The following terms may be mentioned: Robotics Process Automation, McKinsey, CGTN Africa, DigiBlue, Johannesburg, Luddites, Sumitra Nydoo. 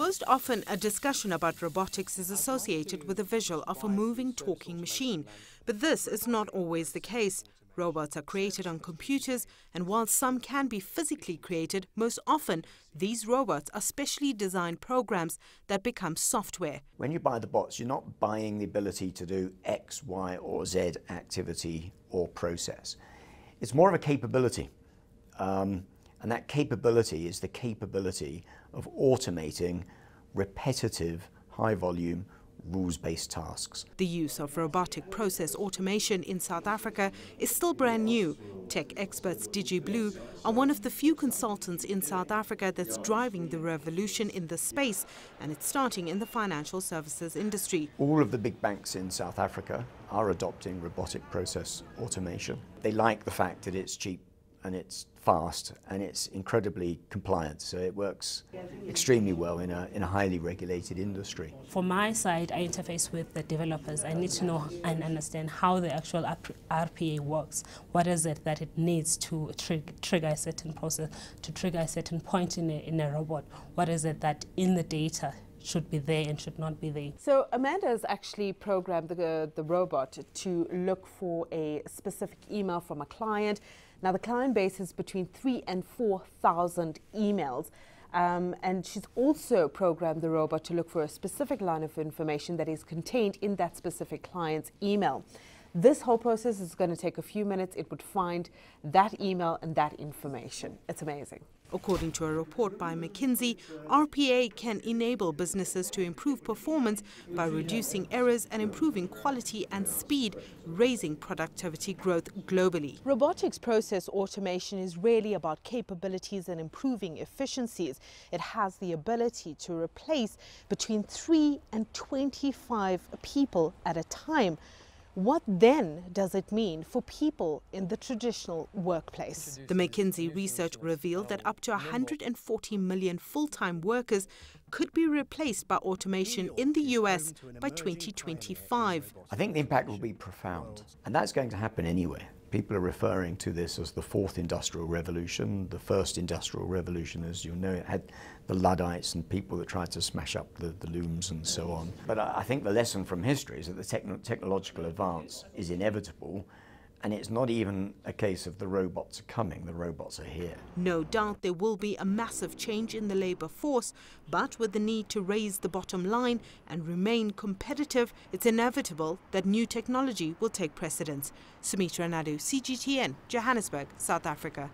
Most often, a discussion about robotics is associated with the visual of a moving, talking machine. But this is not always the case. Robots are created on computers, and while some can be physically created, most often these robots are specially designed programs that become software. When you buy the bots, you're not buying the ability to do X, Y, or Z activity or process. It's more of a capability, and that capability is the capability of automating repetitive, high-volume, rules-based tasks. The use of robotic process automation in South Africa is still brand new. Tech experts DigiBlue are one of the few consultants in South Africa that's driving the revolution in this space, and it's starting in the financial services industry. All of the big banks in South Africa are adopting robotic process automation. They like the fact that it's cheap and it's fast and it's incredibly compliant, so it works extremely well in a highly regulated industry. For my side, I interface with the developers. I need to know and understand how the actual RPA works. What is it that it needs to trigger a certain process, to trigger a certain point in a robot? What is it that in the data should be there and should not be there? So Amanda has actually programmed the robot to look for a specific email from a client. Now the client base is between 3,000 and 4,000 emails, and she's also programmed the robot to look for a specific line of information that is contained in that specific client's email. This whole process is going to take a few minutes. It would find that email and that information. It's amazing. According to a report by McKinsey, RPA can enable businesses to improve performance by reducing errors and improving quality and speed, raising productivity growth globally. Robotics process automation is really about capabilities and improving efficiencies. It has the ability to replace between 3 and 25 people at a time. What then does it mean for people in the traditional workplace? The McKinsey research revealed that up to 140 million full-time workers could be replaced by automation in the US by 2025. I think the impact will be profound, and that's going to happen anywhere. People are referring to this as the fourth industrial revolution. The first industrial revolution, as you know, it had the Luddites and people that tried to smash up the looms and so on. But I think the lesson from history is that the technological advance is inevitable, and it's not even a case of the robots are coming, the robots are here. No doubt there will be a massive change in the labour force, but with the need to raise the bottom line and remain competitive, it's inevitable that new technology will take precedence. Sumitra Nydoo, CGTN, Johannesburg, South Africa.